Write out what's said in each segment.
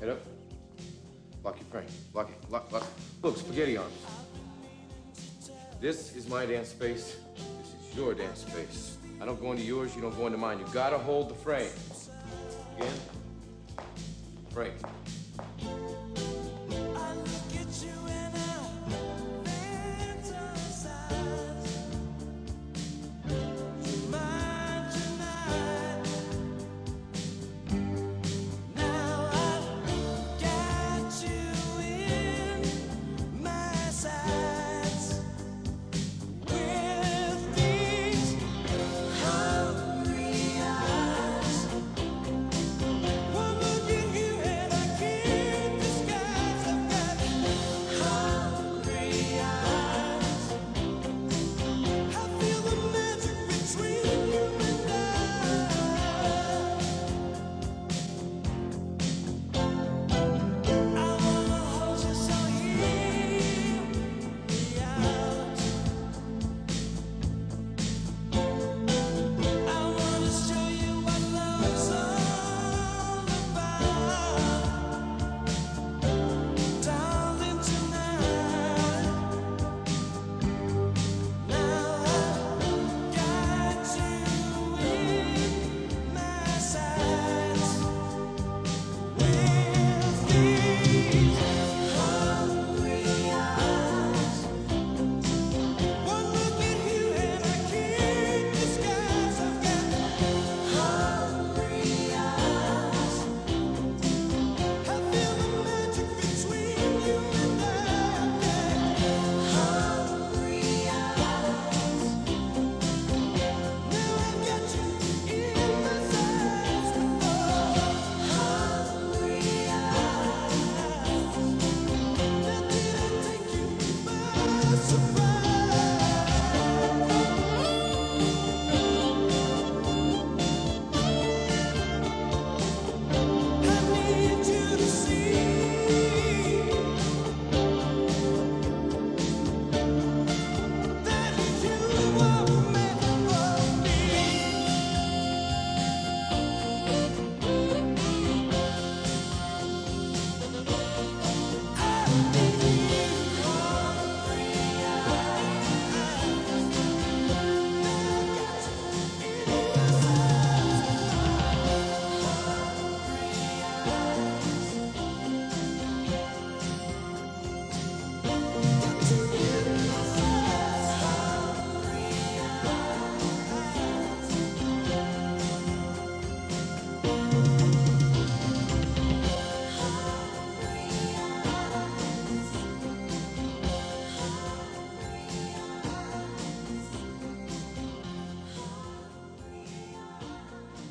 Head up. Lock your frame. Lock it. Lock. Look, spaghetti arms. This is my dance space. This is your dance space. I don't go into yours, you don't go into mine. You gotta hold the frame. Again. Frame.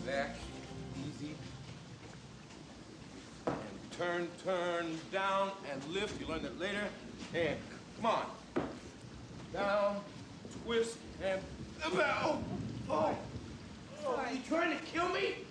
Back, easy, and turn, down, and lift. You learn that later, and come on, down, twist, and, oh, oh, oh, are you trying to kill me?